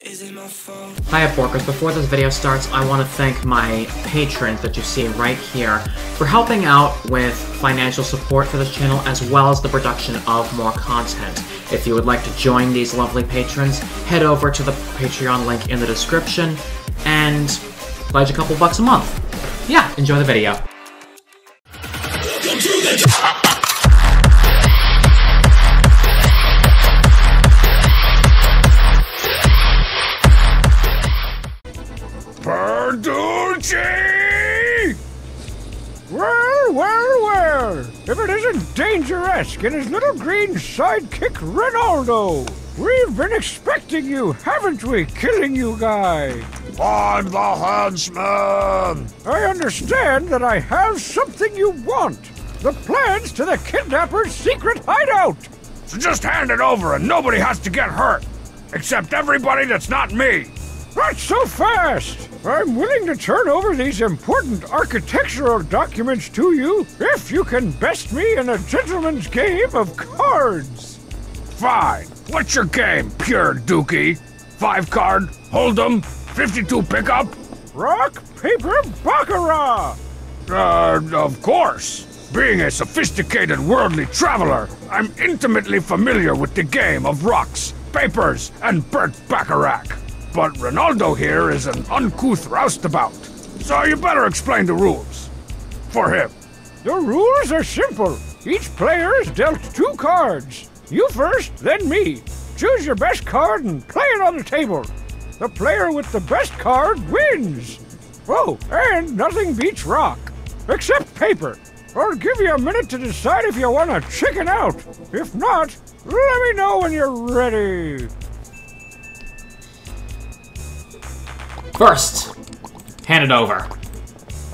Hi up Porkers, before this video starts, I want to thank my patrons that you see right here for helping out with financial support for this channel as well as the production of more content. If you would like to join these lovely patrons, head over to the Patreon link in the description and pledge a couple bucks a month. Yeah, enjoy the video. Perducci! Well. If it isn't Dangeresque and his little green sidekick Renaldo! We've been expecting you, haven't we, killing you guy? I'm the Huntsman! I understand that I have something you want. The plans to the kidnapper's secret hideout! So just hand it over and nobody has to get hurt. Except everybody that's not me. Not so fast! I'm willing to turn over these important architectural documents to you if you can best me in a gentleman's game of cards! Fine. What's your game, pure dookie? 5-card, hold'em, 52 pickup? Rock, paper, baccarat! Of course. Being a sophisticated worldly traveler, I'm intimately familiar with the game of rocks, papers, and burnt baccarat. But Renaldo here is an uncouth roustabout, so you better explain the rules. For him. The rules are simple. Each player is dealt 2 cards. You first, then me. Choose your best card and play it on the table. The player with the best card wins. Oh, and nothing beats rock. Except paper. I'll give you a minute to decide if you want to chicken out. If not, let me know when you're ready. First, hand it over.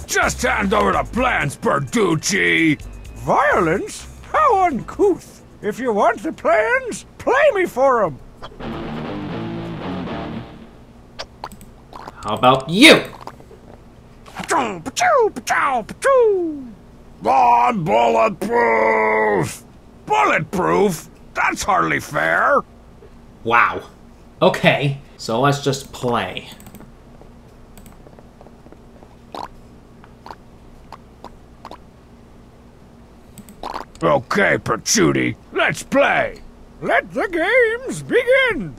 Just hand over the plans, Perducci! Violence? How uncouth! If you want the plans, play me for 'em! How about you? I'm bulletproof! Bulletproof? That's hardly fair! Wow. Okay, so let's just play. Okay, Pachootie, let's play! Let the games begin!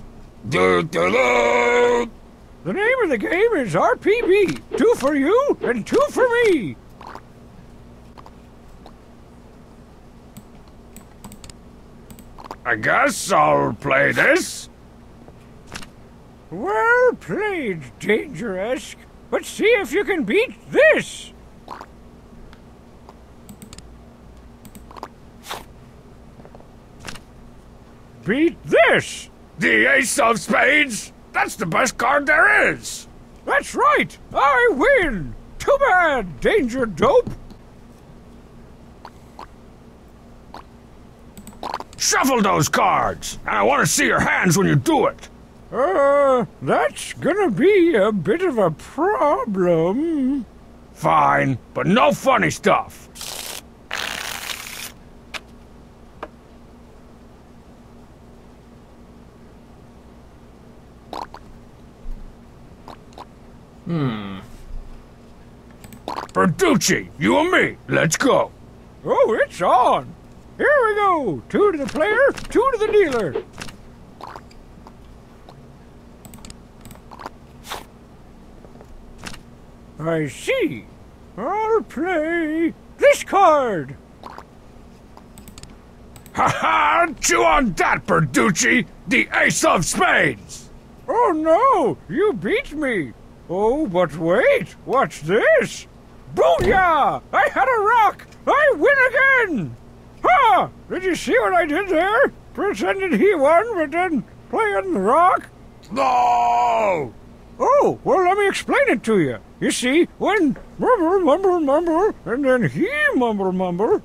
The name of the game is RPB. 2 for you and 2 for me! I guess I'll play this. Well played, Dangeresque. But see if you can beat this! Beat this! The ace of spades? That's the best card there is! That's right! I win! Too bad, Danger Dope! Shuffle those cards! And I want to see your hands when you do it! That's gonna be a bit of a problem. Fine, but no funny stuff. Perducci, you and me, let's go. Oh, it's on. Here we go. 2 to the player, 2 to the dealer. I see. I'll play this card. Ha! Chew on that, Perducci. The ace of spades. Oh no, you beat me. Oh, but wait! What's this? Booyah! I had a rock! I win again! Ha! Did you see what I did there? Pretended he won, but then playing the rock? No! Oh, well, let me explain it to you. You see, when mumble, mumble, mumble, and then he mumble, mumble,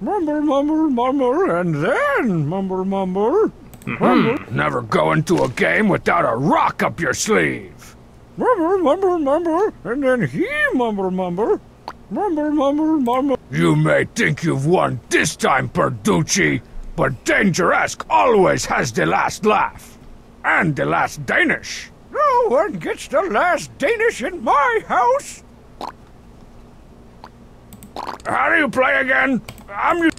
mumble, mumble, mumble, and then mumble, mumble, mumble. Never go into a game without a rock up your sleeve. Mumble, mumble, mumble, and then he mumble, mumble, mumble, mumble, mumble. You may think you've won this time, Perducci, but Dangeresque always has the last laugh. And the last Danish. No one gets the last Danish in my house! How do you play again? Alright,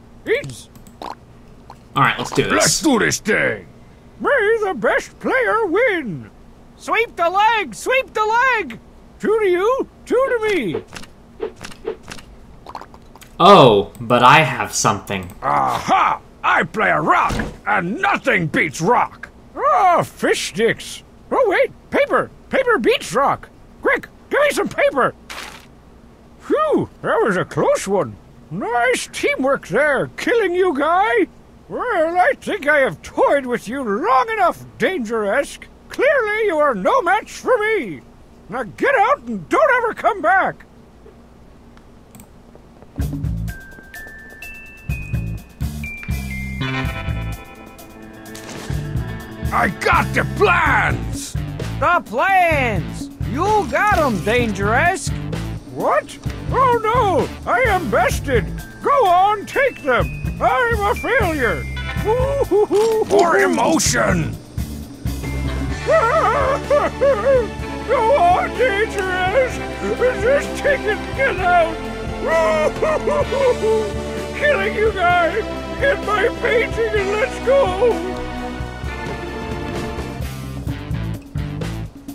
let's do this. Let's do this thing! May the best player win! Sweep the leg! Sweep the leg! Two to you, two to me! Oh, but I have something. Aha! I play a rock, and nothing beats rock! Oh, fish sticks! Oh wait, paper! Paper beats rock! Quick, give me some paper! Phew, that was a close one. Nice teamwork there, killing you guy! Well, I think I have toyed with you long enough, Dangeresque. Clearly you are no match for me! Now get out and don't ever come back! I got the plans! The plans! You got them, Dangeresque! What? Oh no! I am bested! Go on, take them! I'm a failure! More emotion! Go on, Dangeresque! Just take it, get out! Killing you guys! Get my painting and let's go!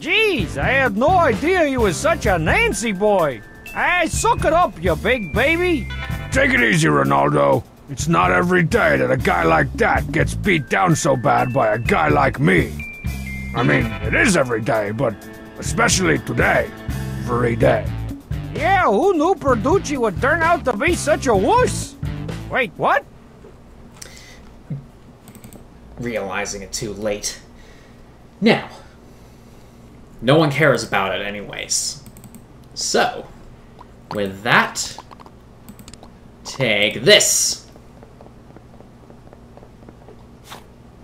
Jeez, I had no idea you was such a Nancy boy. Hey, suck it up, you big baby. Take it easy, Renaldo. It's not every day that a guy like that gets beat down so bad by a guy like me. I mean, it is every day, but especially today. Every day. Yeah, who knew Perducci would turn out to be such a wuss? Wait, what? Realizing it too late. Now. No one cares about it anyways. So, with that, take this.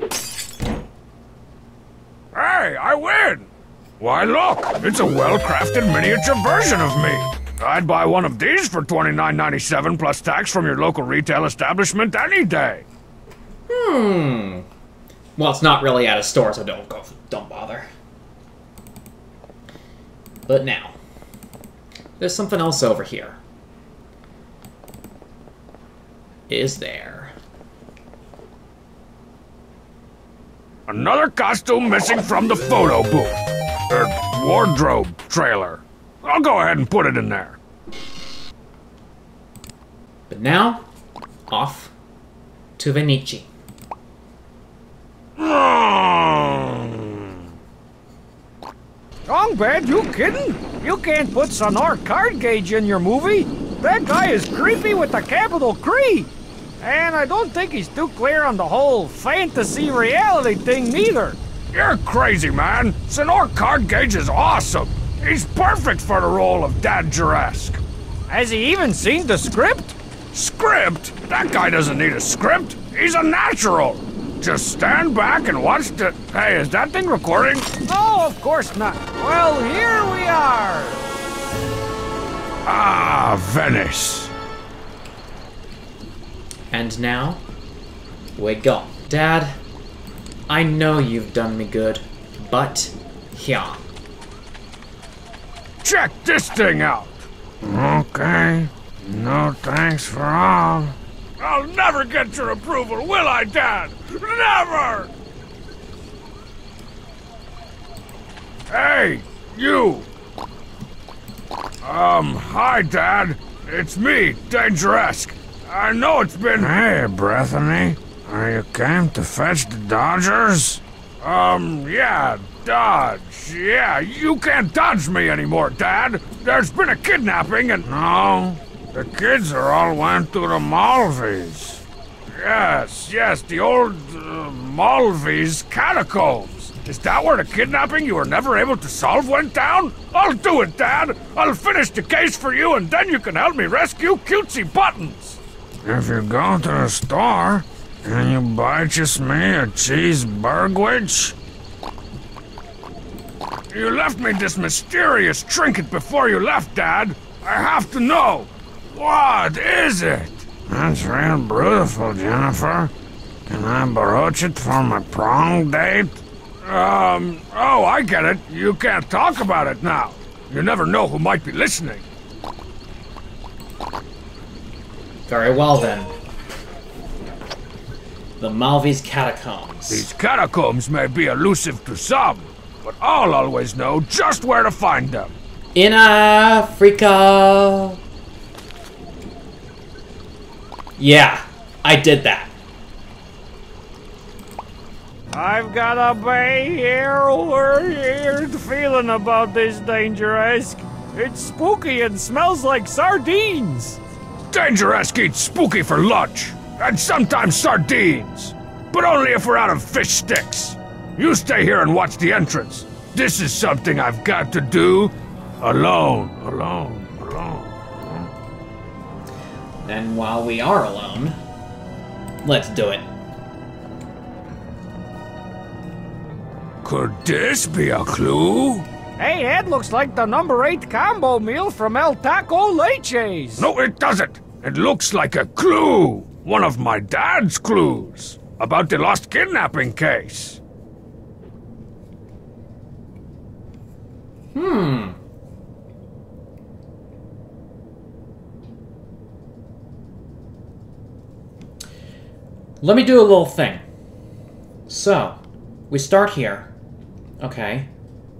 Hey, I win! Why look, it's a well-crafted miniature version of me. I'd buy one of these for $29.97 plus tax from your local retail establishment any day. Hmm. Well, it's not really at a store, so don't bother. But now, there's something else over here. Is there? Another costume missing from the photo booth. Wardrobe trailer. I'll go ahead and put it in there. But now, off to Venice. Bad, you kidding? You can't put Senor Cardgage in your movie. That guy is creepy with a capital Cree. And I don't think he's too clear on the whole fantasy reality thing neither. You're crazy, man. Senor Cardgage is awesome. He's perfect for the role of Dad Jurassic. Has he even seen the script? Script? That guy doesn't need a script. He's a natural. Just stand back and watch the... Hey, is that thing recording? No, of course not. Well, here we are. Ah, Venice. And now, we go. Dad, I know you've done me good, but here. Check this thing out. Okay. No thanks for all. I'll never get your approval, will I, Dad? Never! Hey, you! Hi, Dad. It's me, Dangeresque. I know it's been... Hey, Bethany. You came to fetch the Dodgers? Yeah, Dodge. Yeah, you can't dodge me anymore, Dad. There's been a kidnapping and... No. The kids are all went to the Malvies. Yes, the old Malvies catacombs. Is that where the kidnapping you were never able to solve went down? I'll do it, Dad. I'll finish the case for you, and then you can help me rescue Cutesy Buttons. If you go to the store, can you purchase me a cheese burgwich? You left me this mysterious trinket before you left, Dad. I have to know. What is it? That's real beautiful, Jennifer. Can I broach it for my prom date? Oh, I get it. You can't talk about it now. You never know who might be listening. Very well, then. The Malvies catacombs. These catacombs may be elusive to some, but I'll always know just where to find them. In Africa. Yeah, I did that. I've got a weird feeling about this Dangeresque. It's spooky and smells like sardines. Dangeresque eats spooky for lunch, and sometimes sardines, but only if we're out of fish sticks. You stay here and watch the entrance. This is something I've got to do alone. And while we are alone, let's do it. Could this be a clue? Hey, that looks like the number 8 combo meal from El Taco Leches. No, it doesn't. It looks like a clue. One of my dad's clues about the lost kidnapping case. Hmm. Let me do a little thing. So, we start here. Okay.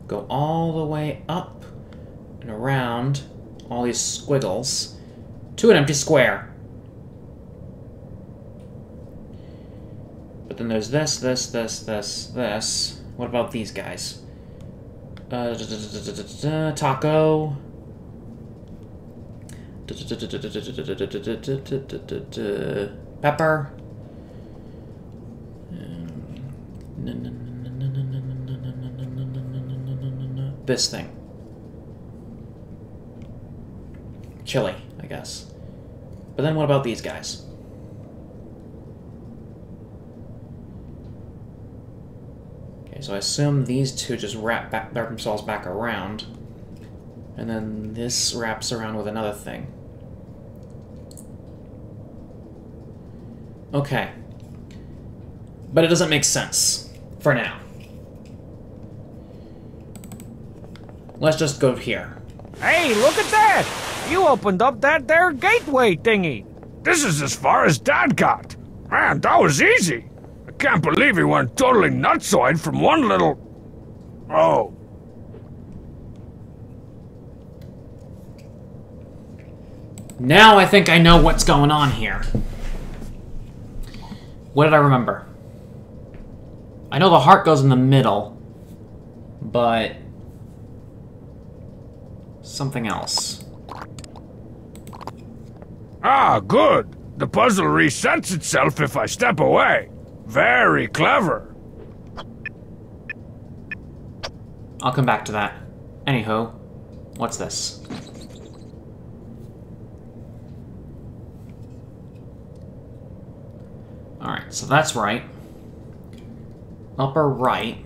Go all the way up and around all these squiggles to an empty square. But then there's this. What about these guys? Taco. Pepper. This thing. Chili, I guess. But then what about these guys? Okay, so I assume these two just wrap themselves back around. And then this wraps around with another thing. Okay. But it doesn't make sense for now. Let's just go here. Hey, look at that! You opened up that there gateway thingy. This is as far as Dad got. Man, that was easy. I can't believe he went totally nutsoid from one little... Oh. Now I think I know what's going on here. What did I remember? I know the heart goes in the middle, but... something else. Ah, good. The puzzle resets itself if I step away. Very clever. I'll come back to that. Anywho, what's this? Alright, so that's right. Upper right.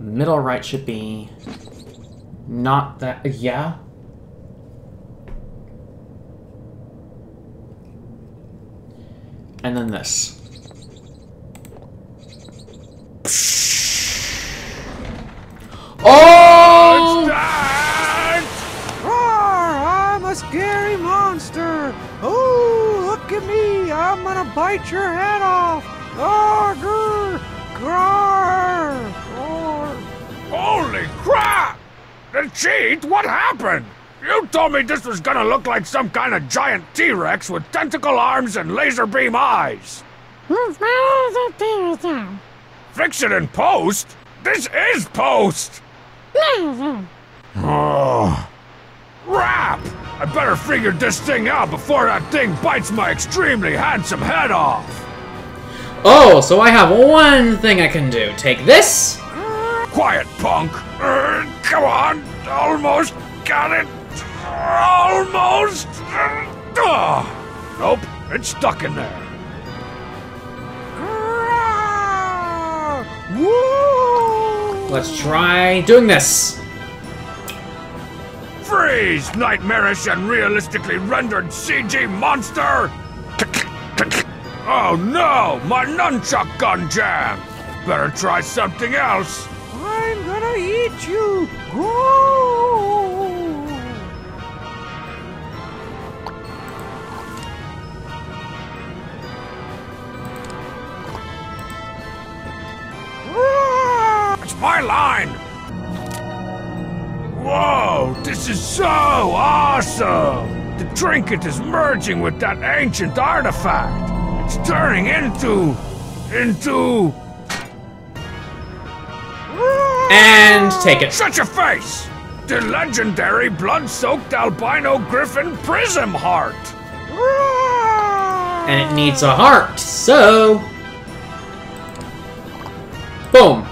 Middle right should be not that, yeah. And then this. Oh! Roar, I'm a scary monster. Oh, look at me. I'm gonna bite your head off. Roar, roar. Holy crap! The Cheat? What happened? You told me this was gonna look like some kind of giant T-Rex with tentacle arms and laser beam eyes. Fix it in post? This is post! Oh. Crap! I better figure this thing out before that thing bites my extremely handsome head off. Oh, so I have one thing I can do. Take this. Quiet, punk! Come on! Almost got it! Almost! Nope, it's stuck in there. Let's try doing this! Freeze, nightmarish and realistically rendered CG monster! Oh no! My nunchuck gun jam! Better try something else! I'm gonna eat you! Ooh. It's my line! Whoa! This is so awesome! The trinket is merging with that ancient artifact! It's turning into... And take it. Shut your face! The legendary blood-soaked albino griffin prism heart! And it needs a heart, so... Boom.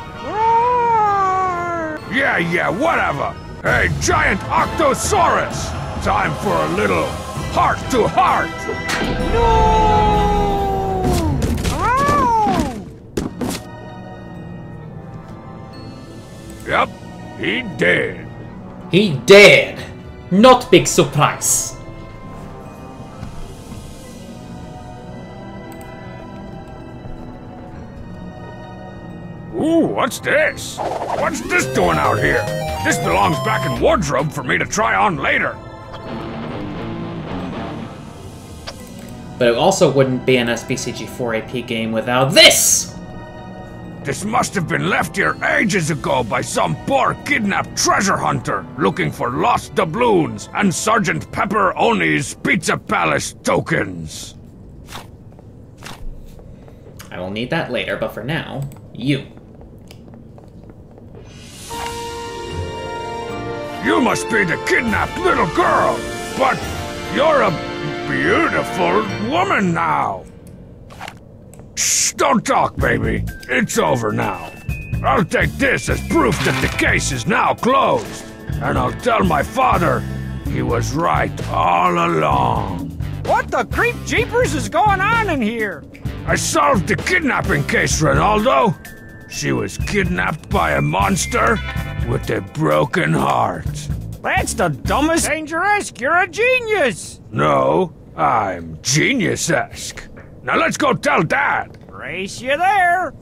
Yeah, whatever. Hey, giant octosaurus! Time for a little heart-to-heart! No! Yep, he did. He did. Not big surprise. Ooh, what's this? What's this doing out here? This belongs back in wardrobe for me to try on later. But it also wouldn't be an SBCG4AP game without this! This must have been left here ages ago by some poor kidnapped treasure hunter looking for lost doubloons and Sergeant Pepperoni's Pizza Palace tokens. I will need that later, but for now, you. You must be the kidnapped little girl, but you're a beautiful woman now. Shh, don't talk, baby. It's over now. I'll take this as proof that the case is now closed. And I'll tell my father he was right all along. What the creep jeepers is going on in here? I solved the kidnapping case, Renaldo. She was kidnapped by a monster with a broken heart. That's the dumbest Dangeresque. You're a genius. No, I'm genius-esque. Now let's go tell Dad! Race you there!